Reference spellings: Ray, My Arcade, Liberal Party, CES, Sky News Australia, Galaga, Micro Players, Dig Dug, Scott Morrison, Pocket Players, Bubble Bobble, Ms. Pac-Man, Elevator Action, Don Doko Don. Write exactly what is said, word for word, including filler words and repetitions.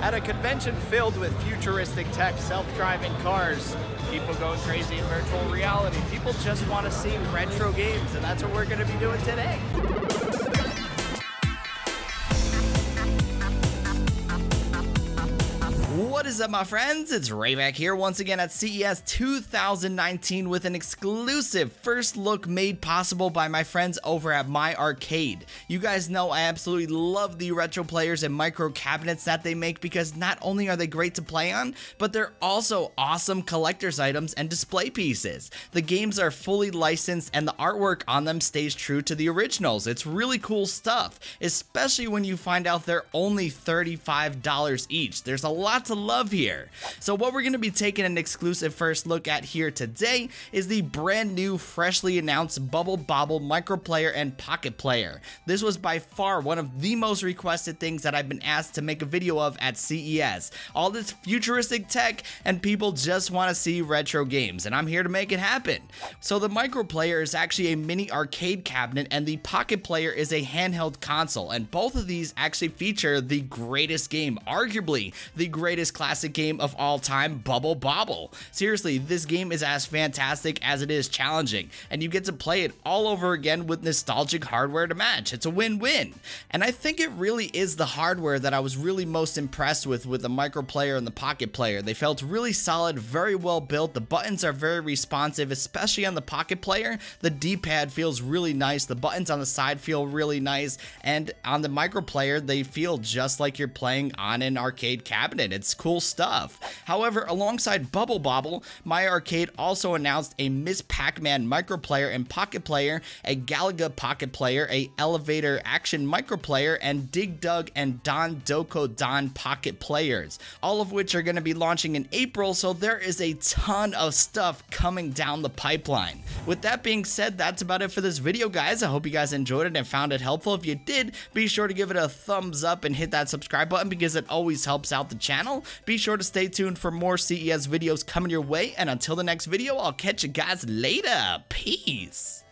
At a convention filled with futuristic tech, self-driving cars, people going crazy in virtual reality, people just want to see retro games, and that's what we're going to be doing today. What is up, my friends? It's Ray back here once again at C E S two thousand nineteen with an exclusive first look made possible by my friends over at My Arcade. You guys know I absolutely love the retro players and micro cabinets that they make because not only are they great to play on, but they're also awesome collector's items and display pieces. The games are fully licensed and the artwork on them stays true to the originals. It's really cool stuff, especially when you find out they're only thirty-five dollars each. There's a lot to love here. So what we're going to be taking an exclusive first look at here today is the brand new, freshly announced Bubble Bobble Micro Player and Pocket Player. This was by far one of the most requested things that I've been asked to make a video of at C E S. All this futuristic tech and people just want to see retro games, and I'm here to make it happen. So the Micro Player is actually a mini arcade cabinet and the Pocket Player is a handheld console, and both of these actually feature the greatest game, arguably the greatest classic game of all time, Bubble Bobble. Seriously, this game is as fantastic as it is challenging, and you get to play it all over again with nostalgic hardware to match. It's a win-win. And I think it really is the hardware that I was really most impressed with with the Micro Player and the Pocket Player. They felt really solid, very well built. The buttons are very responsive, especially on the Pocket Player. The D-pad feels really nice. The buttons on the side feel really nice. And on the Micro Player, they feel just like you're playing on an arcade cabinet. It's cool stuff. However, alongside Bubble Bobble, My Arcade also announced a Miz Pac-Man Micro Player and Pocket Player, a Galaga Pocket Player, a Elevator Action Micro Player, and Dig Dug and Don Doko Don Pocket Players, all of which are going to be launching in April, so there is a ton of stuff coming down the pipeline. With that being said, that's about it for this video, guys. I hope you guys enjoyed it and found it helpful. If you did, be sure to give it a thumbs up and hit that subscribe button because it always helps out the channel. Be sure to stay tuned for more C E S videos coming your way, and until the next video, I'll catch you guys later. Peace.